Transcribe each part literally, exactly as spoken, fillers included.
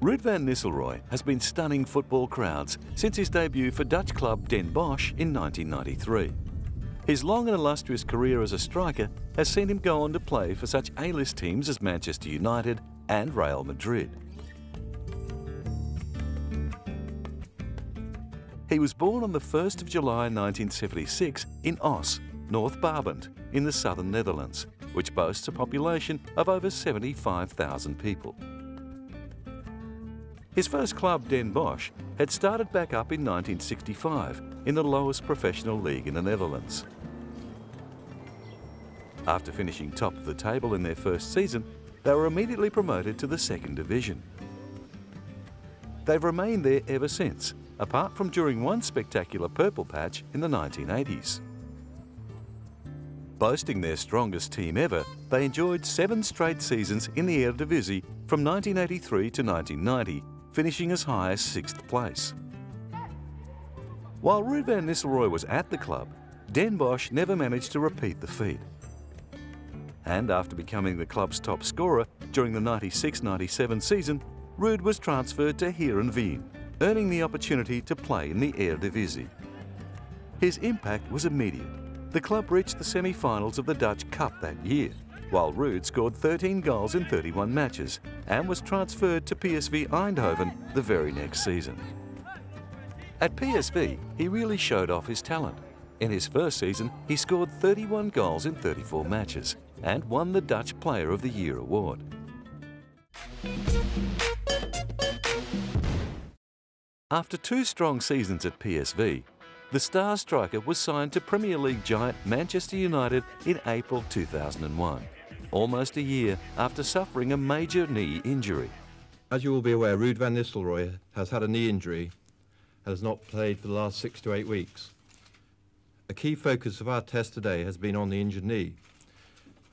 Ruud van Nistelrooy has been stunning football crowds since his debut for Dutch club Den Bosch in nineteen ninety-three. His long and illustrious career as a striker has seen him go on to play for such A-list teams as Manchester United and Real Madrid. He was born on the first of July nineteen seventy-six in Oss, North Brabant, in the southern Netherlands, which boasts a population of over seventy-five thousand people. His first club, Den Bosch, had started back up in nineteen sixty-five in the lowest professional league in the Netherlands. After finishing top of the table in their first season, they were immediately promoted to the second division. They've remained there ever since, apart from during one spectacular purple patch in the nineteen eighties. Boasting their strongest team ever, they enjoyed seven straight seasons in the Eredivisie from nineteen eighty-three to nineteen ninety, finishing as high as sixth place. While Ruud van Nistelrooy was at the club, Den Bosch never managed to repeat the feat. And after becoming the club's top scorer during the ninety-six ninety-seven season, Ruud was transferred to Heerenveen, earning the opportunity to play in the Eredivisie. His impact was immediate. The club reached the semi-finals of the Dutch Cup that year, while Ruud scored thirteen goals in thirty-one matches and was transferred to P S V Eindhoven the very next season. At P S V, he really showed off his talent. In his first season, he scored thirty-one goals in thirty-four matches and won the Dutch Player of the Year award. After two strong seasons at P S V, the star striker was signed to Premier League giant Manchester United in April two thousand one, almost a year after suffering a major knee injury. As you will be aware, Ruud van Nistelrooy has had a knee injury and has not played for the last six to eight weeks. A key focus of our test today has been on the injured knee,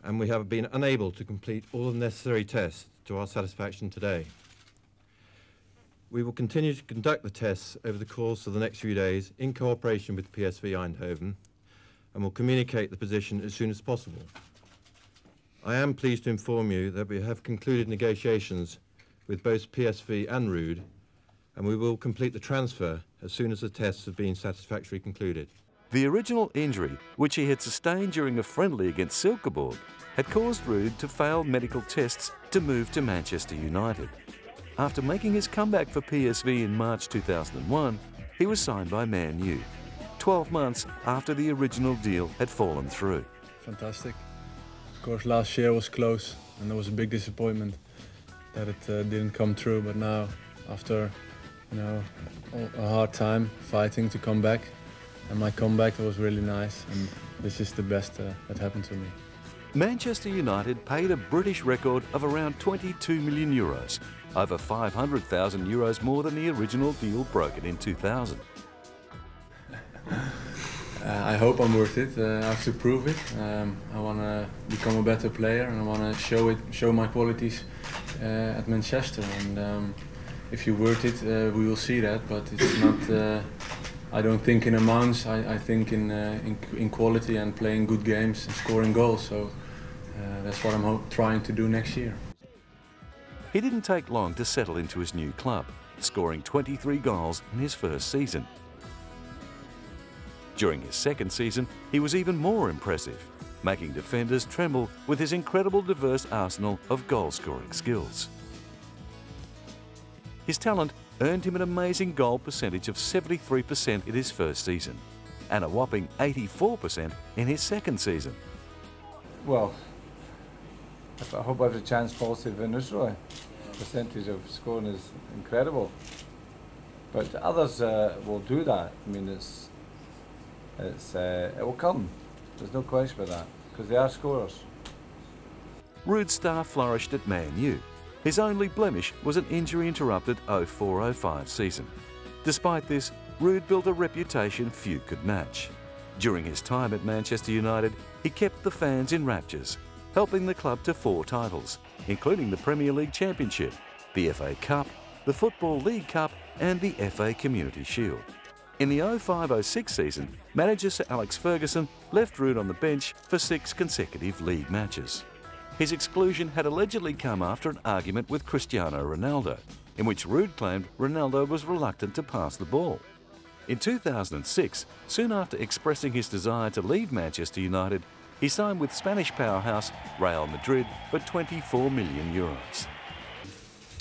and we have been unable to complete all the necessary tests to our satisfaction today. We will continue to conduct the tests over the course of the next few days in cooperation with P S V Eindhoven, and will communicate the position as soon as possible. I am pleased to inform you that we have concluded negotiations with both P S V and Ruud, and we will complete the transfer as soon as the tests have been satisfactorily concluded. The original injury, which he had sustained during a friendly against Silkeborg, had caused Ruud to fail medical tests to move to Manchester United. After making his comeback for P S V in March two thousand one, he was signed by Man U, twelve months after the original deal had fallen through. Fantastic. Of course, last year was close, and there was a big disappointment that it uh, didn't come through. But now, after you know a hard time fighting to come back, and my comeback was really nice, and this is the best uh, that happened to me. Manchester United paid a British record of around twenty-two million euros, over five hundred thousand euros more than the original deal broken in two thousand. uh, I hope I'm worth it. Uh, I have to prove it. Um, I want to become a better player, and I want to show it, show my qualities uh, at Manchester. And um, if you're worth it, uh, we will see that. But it's not. Uh, I don't think in amounts. I, I think in, uh, in in quality and playing good games and scoring goals. So uh, that's what I'm hope, trying to do next year. He didn't take long to settle into his new club, scoring twenty-three goals in his first season. During his second season, he was even more impressive, making defenders tremble with his incredible diverse arsenal of goal-scoring skills. His talent earned him an amazing goal percentage of seventy-three percent in his first season, and a whopping eighty-four percent in his second season. Well, I hope I have a chance positive in Israel. The percentage of scoring is incredible, but others uh, will do that. I mean, it's, it's, uh, it will come. There's no question about that, because they are scorers. Ruud's star flourished at Man U. His only blemish was an injury-interrupted oh four oh five season. Despite this, Ruud built a reputation few could match. During his time at Manchester United, he kept the fans in raptures, helping the club to four titles, including the Premier League Championship, the F A Cup, the Football League Cup and the F A Community Shield. In the oh five oh six season, manager Sir Alex Ferguson left Ruud on the bench for six consecutive league matches. His exclusion had allegedly come after an argument with Cristiano Ronaldo, in which Ruud claimed Ronaldo was reluctant to pass the ball. In two thousand six, soon after expressing his desire to leave Manchester United, he signed with Spanish powerhouse Real Madrid for twenty-four million euros.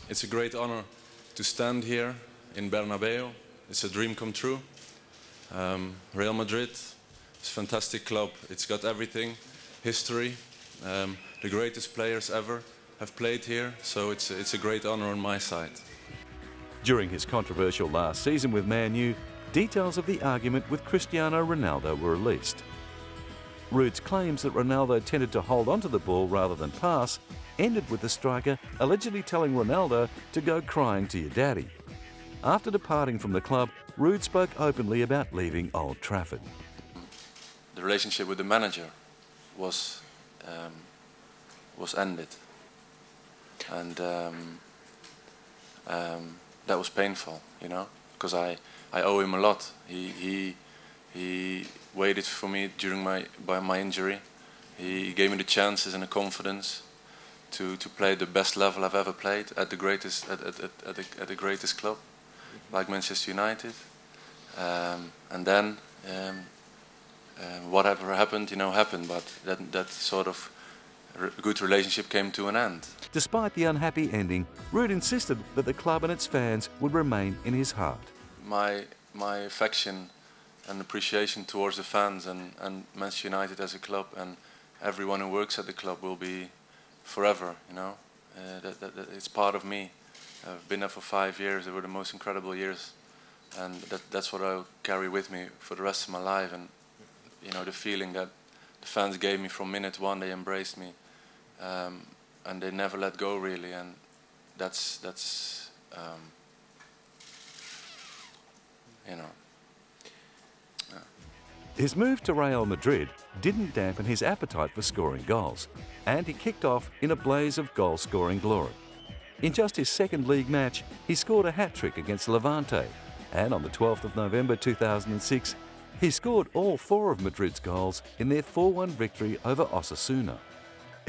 It's a great honour to stand here in Bernabeu. It's a dream come true. Um, Real Madrid is a fantastic club. It's got everything, history. Um, the greatest players ever have played here, so it's, it's a great honour on my side. During his controversial last season with Man U, details of the argument with Cristiano Ronaldo were released. Ruud's claims that Ronaldo tended to hold onto the ball rather than pass ended with the striker allegedly telling Ronaldo to go crying to your daddy. After departing from the club, Ruud spoke openly about leaving Old Trafford. The relationship with the manager was, um, was ended, and um, um, that was painful, you know, because I, I owe him a lot. He, he, he waited for me during my, by my injury. He gave me the chances and the confidence to, to play the best level I've ever played at the greatest, at, at, at, at, the, at the greatest club, like Manchester United. Um, and then um, uh, whatever happened, you know, happened, but that, that sort of re good relationship came to an end. Despite the unhappy ending, Ruud insisted that the club and its fans would remain in his heart. My, my affection and appreciation towards the fans and, and Manchester United as a club and everyone who works at the club will be forever, you know. Uh, that, that, that it's part of me. I've been there for five years. They were the most incredible years, and that, that's what I'll carry with me for the rest of my life. And you know, the feeling that the fans gave me from minute one, they embraced me, um, and they never let go, really. And that's that's um, you know. Yeah. His move to Real Madrid didn't dampen his appetite for scoring goals, and he kicked off in a blaze of goal-scoring glory. In just his second league match, he scored a hat-trick against Levante, and on the twelfth of November two thousand six, he scored all four of Madrid's goals in their four one victory over Osasuna.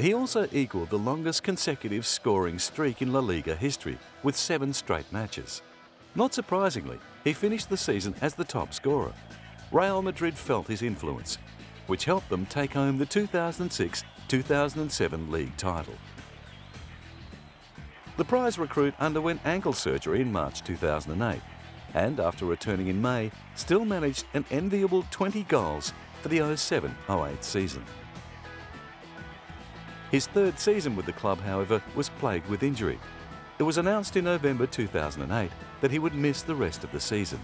He also equalled the longest consecutive scoring streak in La Liga history, with seven straight matches. Not surprisingly, he finished the season as the top scorer. Real Madrid felt his influence, which helped them take home the two thousand six two thousand seven league title. The prize recruit underwent ankle surgery in March two thousand eight, and after returning in May, still managed an enviable twenty goals for the oh seven oh eight season. His third season with the club, however, was plagued with injury. It was announced in November two thousand eight that he would miss the rest of the season.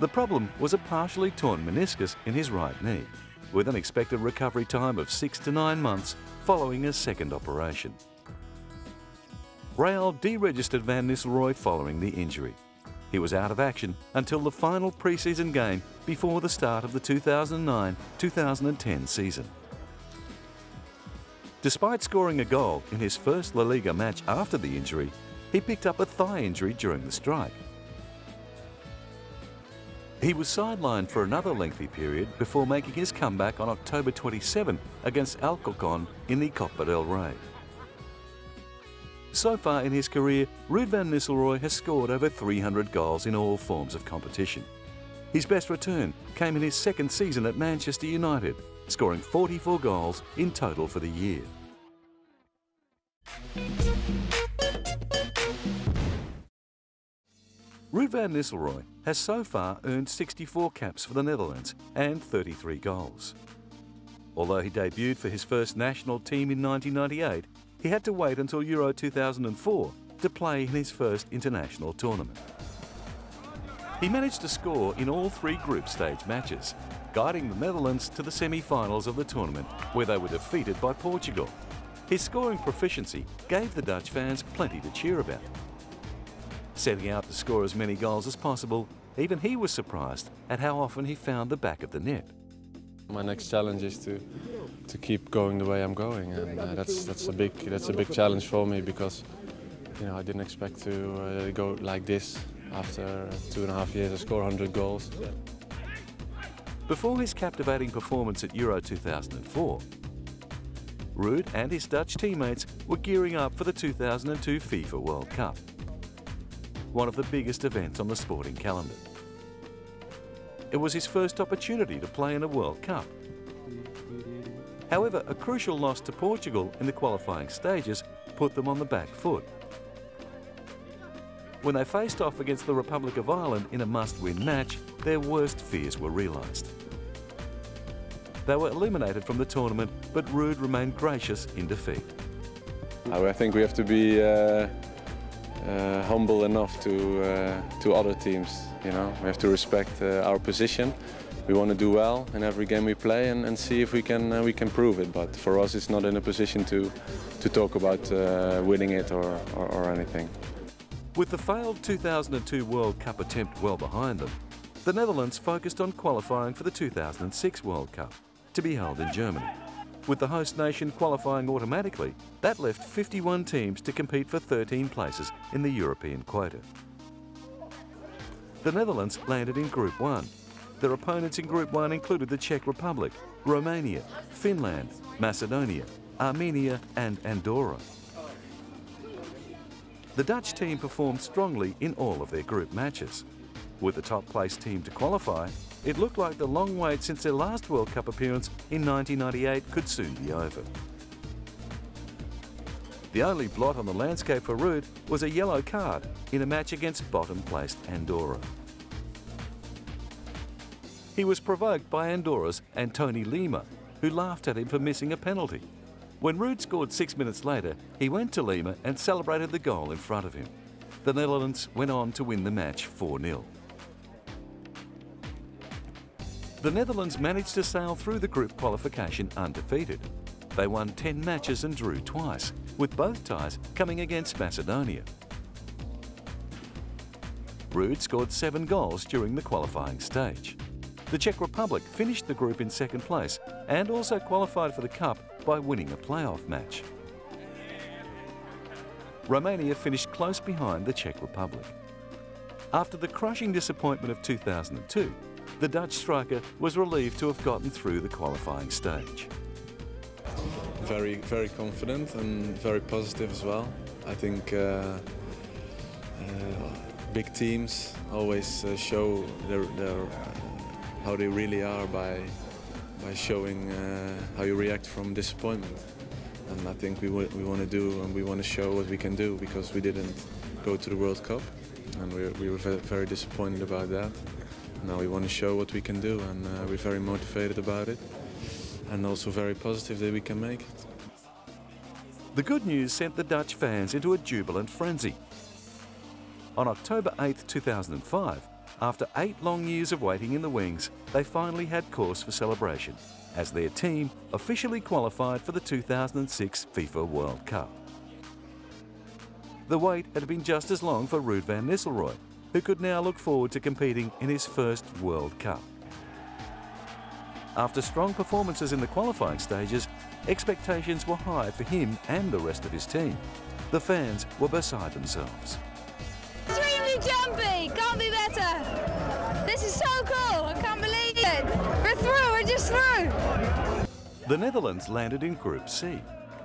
The problem was a partially torn meniscus in his right knee, with an expected recovery time of six to nine months following a second operation. Real deregistered Van Nistelrooy following the injury. He was out of action until the final pre-season game before the start of the two thousand nine two thousand ten season. Despite scoring a goal in his first La Liga match after the injury, he picked up a thigh injury during the strike. He was sidelined for another lengthy period before making his comeback on October twenty-seventh against Alcorcon in the Copa del Rey. So far in his career, Ruud van Nistelrooy has scored over three hundred goals in all forms of competition. His best return came in his second season at Manchester United, scoring forty-four goals in total for the year. Ruud van Nistelrooy has so far earned sixty-four caps for the Netherlands and thirty-three goals. Although he debuted for his first national team in nineteen ninety-eight, he had to wait until Euro two thousand four to play in his first international tournament. He managed to score in all three group stage matches, guiding the Netherlands to the semi-finals of the tournament, where they were defeated by Portugal. His scoring proficiency gave the Dutch fans plenty to cheer about. Setting out to score as many goals as possible, even he was surprised at how often he found the back of the net. My next challenge is to to keep going the way I'm going, and uh, that's that's a big that's a big challenge for me, because you know I didn't expect to uh, go like this. after two and a half years, I scored one hundred goals. Before his captivating performance at Euro two thousand four, Ruud and his Dutch teammates were gearing up for the two thousand two FIFA World Cup, one of the biggest events on the sporting calendar. It was his first opportunity to play in a World Cup. However, a crucial loss to Portugal in the qualifying stages put them on the back foot. When they faced off against the Republic of Ireland in a must-win match, their worst fears were realised. They were eliminated from the tournament, but Ruud remained gracious in defeat. I think we have to be uh, uh, humble enough to, uh, to other teams, you know. We have to respect uh, our position. We want to do well in every game we play and, and see if we can, uh, we can prove it. But for us, it's not in a position to, to talk about uh, winning it or, or, or anything. With the failed two thousand two World Cup attempt well behind them, the Netherlands focused on qualifying for the two thousand six World Cup, to be held in Germany. With the host nation qualifying automatically, that left fifty-one teams to compete for thirteen places in the European quota. The Netherlands landed in Group one. Their opponents in Group one included the Czech Republic, Romania, Finland, Macedonia, Armenia and Andorra. The Dutch team performed strongly in all of their group matches. With the top-placed team to qualify, it looked like the long wait since their last World Cup appearance in nineteen ninety-eight could soon be over. The only blot on the landscape for Ruud was a yellow card in a match against bottom-placed Andorra. He was provoked by Andorra's Antony Lima, who laughed at him for missing a penalty. When Ruud scored six minutes later, he went to Lima and celebrated the goal in front of him. The Netherlands went on to win the match four nil. The Netherlands managed to sail through the group qualification undefeated. They won ten matches and drew twice, with both ties coming against Macedonia. Ruud scored seven goals during the qualifying stage. The Czech Republic finished the group in second place and also qualified for the Cup by winning a playoff match. Romania finished close behind the Czech Republic. After the crushing disappointment of two thousand two, the Dutch striker was relieved to have gotten through the qualifying stage. Very, very confident and very positive as well. I think uh, uh, big teams always uh, show their, their, uh, how they really are by, by showing uh, how you react from disappointment. And I think we, we want to do and we want to show what we can do, because we didn't go to the World Cup and we, we were very disappointed about that. Now we want to show what we can do, and uh, we're very motivated about it and also very positive that we can make it. The good news sent the Dutch fans into a jubilant frenzy. On October eighth two thousand five, after eight long years of waiting in the wings, they finally had cause for celebration as their team officially qualified for the two thousand six FIFA World Cup. The wait had been just as long for Ruud van Nistelrooy, who could now look forward to competing in his first World Cup. After strong performances in the qualifying stages, expectations were high for him and the rest of his team. The fans were beside themselves. Extremely jumpy, can't be better. This is so cool, I can't believe it. We're through, we're just through. The Netherlands landed in Group C.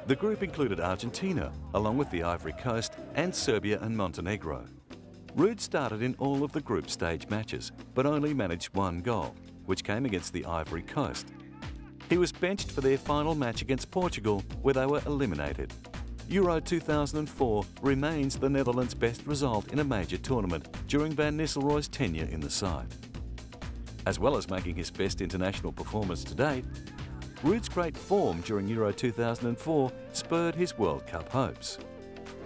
The group included Argentina, along with the Ivory Coast and Serbia and Montenegro. Ruud started in all of the group stage matches, but only managed one goal, which came against the Ivory Coast. He was benched for their final match against Portugal, where they were eliminated. Euro two thousand four remains the Netherlands' best result in a major tournament during Van Nistelrooy's tenure in the side. As well as making his best international performance to date, Ruud's great form during Euro two thousand four spurred his World Cup hopes.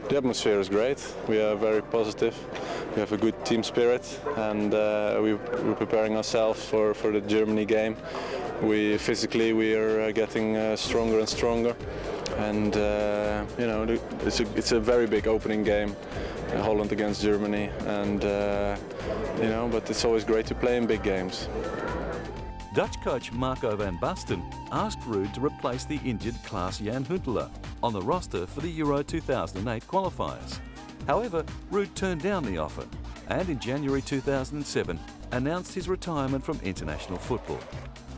The atmosphere is great. We are very positive. We have a good team spirit, and uh, we, we're preparing ourselves for, for the Germany game. We physically we are getting uh, stronger and stronger, and uh, you know it's a, it's a very big opening game, uh, Holland against Germany, and uh, you know but it's always great to play in big games. Dutch coach Marco van Basten asked Ruud to replace the injured Klaas-Jan Huntelaar on the roster for the Euro two thousand eight qualifiers. However, Ruud turned down the offer, and in January two thousand seven announced his retirement from international football.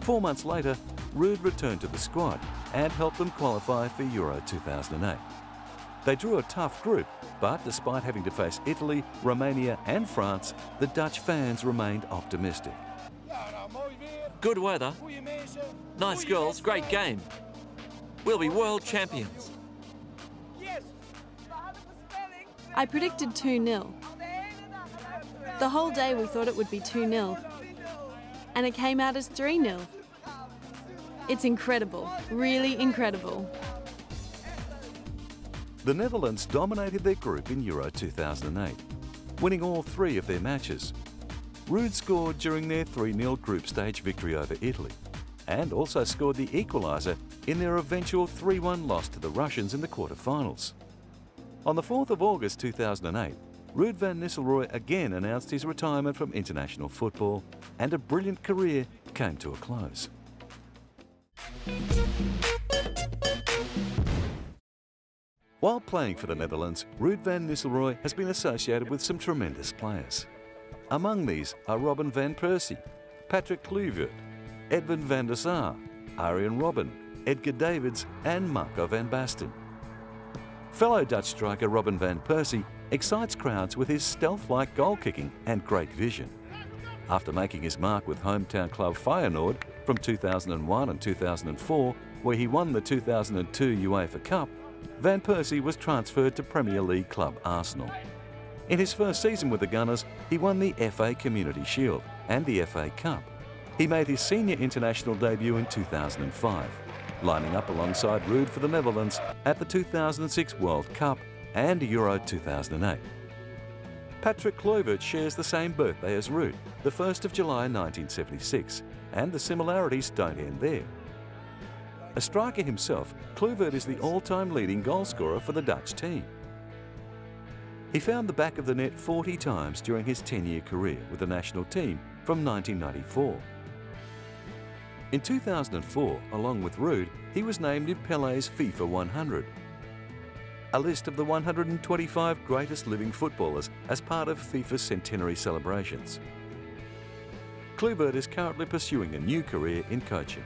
Four months later, Ruud returned to the squad and helped them qualify for Euro two thousand eight. They drew a tough group, but despite having to face Italy, Romania and France, the Dutch fans remained optimistic. Good weather, nice girls, great game. We'll be world champions. I predicted two nil. The whole day we thought it would be two nil, and it came out as three nil. It's incredible, really incredible. The Netherlands dominated their group in Euro two thousand eight, winning all three of their matches. Ruud scored during their three nil group stage victory over Italy, and also scored the equaliser in their eventual three one loss to the Russians in the quarterfinals. On the fourth of August two thousand eight, Ruud van Nistelrooy again announced his retirement from international football, and a brilliant career came to a close. While playing for the Netherlands, Ruud van Nistelrooy has been associated with some tremendous players. Among these are Robin van Persie, Patrick Kluivert, Edwin van der Sar, Arjen Robben, Edgar Davids and Marco van Basten. Fellow Dutch striker Robin van Persie excites crowds with his stealth-like goal-kicking and great vision. After making his mark with hometown club Feyenoord from two thousand one and two thousand four, where he won the two thousand two UEFA Cup, Van Persie was transferred to Premier League club Arsenal. In his first season with the Gunners, he won the F A Community Shield and the F A Cup. He made his senior international debut in two thousand five, lining up alongside Ruud for the Netherlands at the two thousand six World Cup and Euro two thousand eight. Patrick Kluivert shares the same birthday as Ruud, the first of July nineteen seventy-six, and the similarities don't end there. A striker himself, Kluivert is the all-time leading goalscorer for the Dutch team. He found the back of the net forty times during his ten-year career with the national team from nineteen ninety-four. In two thousand four, along with Ruud, he was named in Pele's FIFA one hundred, a list of the one hundred twenty-five greatest living footballers as part of FIFA's centenary celebrations. Kluivert is currently pursuing a new career in coaching.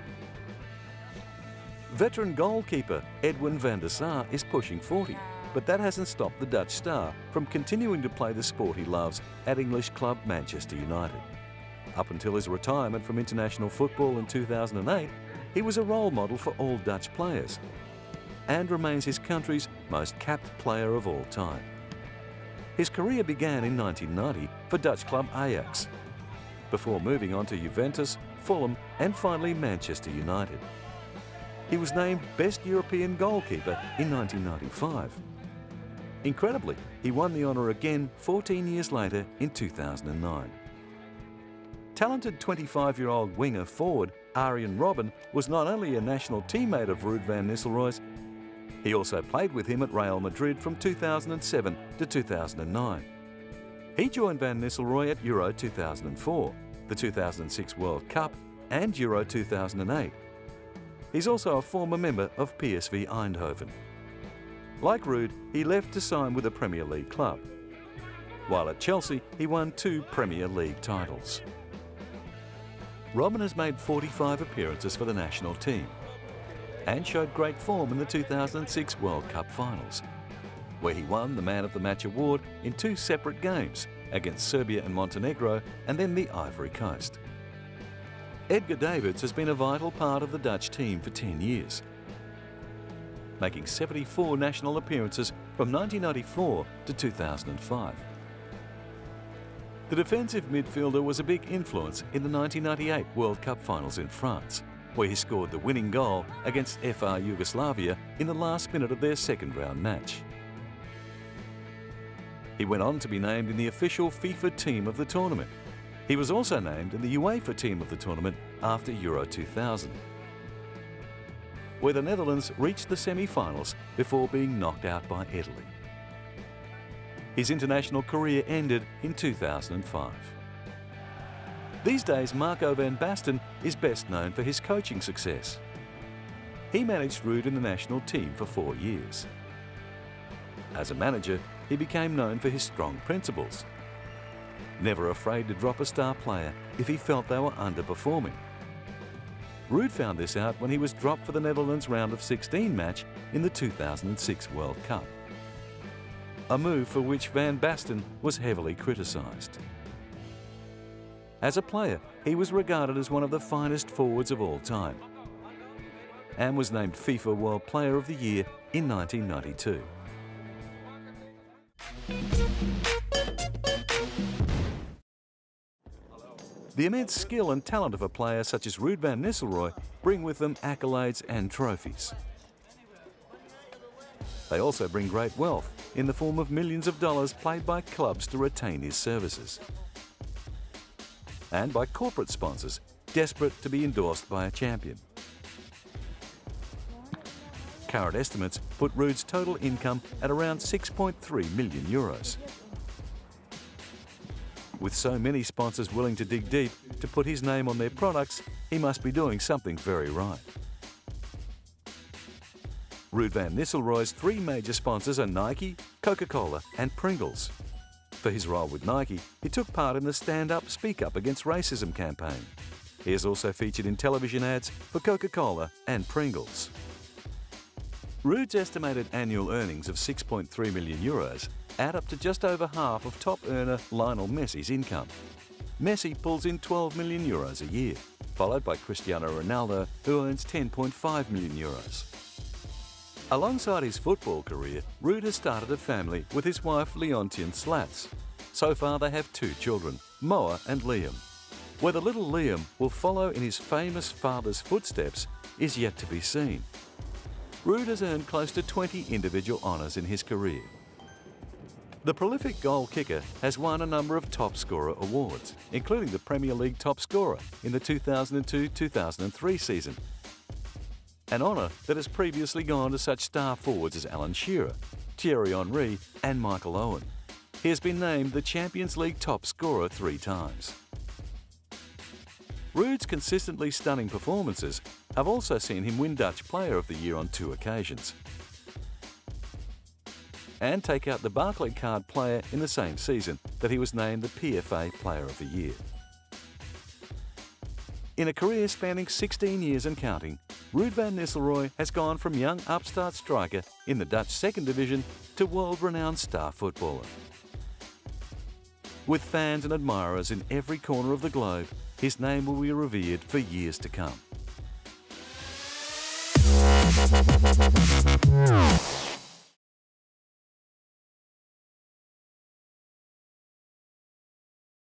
Veteran goalkeeper Edwin van der Sar is pushing forty, but that hasn't stopped the Dutch star from continuing to play the sport he loves at English club Manchester United. Up until his retirement from international football in two thousand eight, he was a role model for all Dutch players and remains his country's most capped player of all time. His career began in nineteen ninety for Dutch club Ajax, before moving on to Juventus, Fulham and finally Manchester United. He was named Best European Goalkeeper in nineteen ninety-five. Incredibly, he won the honour again fourteen years later in two thousand nine. Talented twenty-five-year-old winger forward Arjen Robben was not only a national teammate of Ruud van Nistelrooy's, he also played with him at Real Madrid from two thousand seven to two thousand nine. He joined Van Nistelrooy at Euro two thousand four, the two thousand six World Cup and Euro two thousand eight. He's also a former member of P S V Eindhoven. Like Ruud, he left to sign with a Premier League club. While at Chelsea, he won two Premier League titles. Robben has made forty-five appearances for the national team and showed great form in the two thousand six World Cup finals, where he won the Man of the Match award in two separate games against Serbia and Montenegro and then the Ivory Coast. Edgar Davids has been a vital part of the Dutch team for ten years, making seventy-four national appearances from nineteen ninety-four to two thousand five. The defensive midfielder was a big influence in the nineteen ninety-eight World Cup finals in France, where he scored the winning goal against F R Yugoslavia in the last minute of their second round match. He went on to be named in the official FIFA team of the tournament. He was also named in the UEFA team of the tournament after Euro two thousand, where the Netherlands reached the semi-finals before being knocked out by Italy. His international career ended in two thousand five. These days, Marco van Basten is best known for his coaching success. He managed Ruud in the national team for four years. As a manager, he became known for his strong principles. never afraid to drop a star player if he felt they were underperforming. Ruud found this out when he was dropped for the Netherlands round of sixteen match in the two thousand six World Cup. A move for which Van Basten was heavily criticised. As a player, he was regarded as one of the finest forwards of all time and was named FIFA World Player of the Year in nineteen ninety-two. The immense skill and talent of a player such as Ruud van Nistelrooy bring with them accolades and trophies. They also bring great wealth in the form of millions of dollars paid by clubs to retain his services, and by corporate sponsors desperate to be endorsed by a champion. Current estimates put Ruud's total income at around six point three million euros. With so many sponsors willing to dig deep to put his name on their products, he must be doing something very right. Ruud van Nistelrooy's three major sponsors are Nike, Coca-Cola and Pringles. For his role with Nike, he took part in the Stand Up, Speak Up Against Racism campaign. He is also featured in television ads for Coca-Cola and Pringles. Ruud's estimated annual earnings of six point three million euros add up to just over half of top earner Lionel Messi's income. Messi pulls in twelve million euros a year, followed by Cristiano Ronaldo, who earns ten point five million euros. Alongside his football career, Ruud has started a family with his wife Leontien Slats. So far they have two children, Moa and Liam. Whether little Liam will follow in his famous father's footsteps is yet to be seen. Ruud has earned close to twenty individual honours in his career. The prolific goal kicker has won a number of top scorer awards, including the Premier League top scorer in the two thousand two two thousand three season, an honour that has previously gone to such star forwards as Alan Shearer, Thierry Henry and Michael Owen. He has been named the Champions League top scorer three times. Ruud's consistently stunning performances have also seen him win Dutch Player of the Year on two occasions and take out the Barclaycard player in the same season that he was named the P F A Player of the Year. In a career spanning sixteen years and counting, Ruud van Nistelrooy has gone from young upstart striker in the Dutch second division to world-renowned star footballer. With fans and admirers in every corner of the globe, his name will be revered for years to come.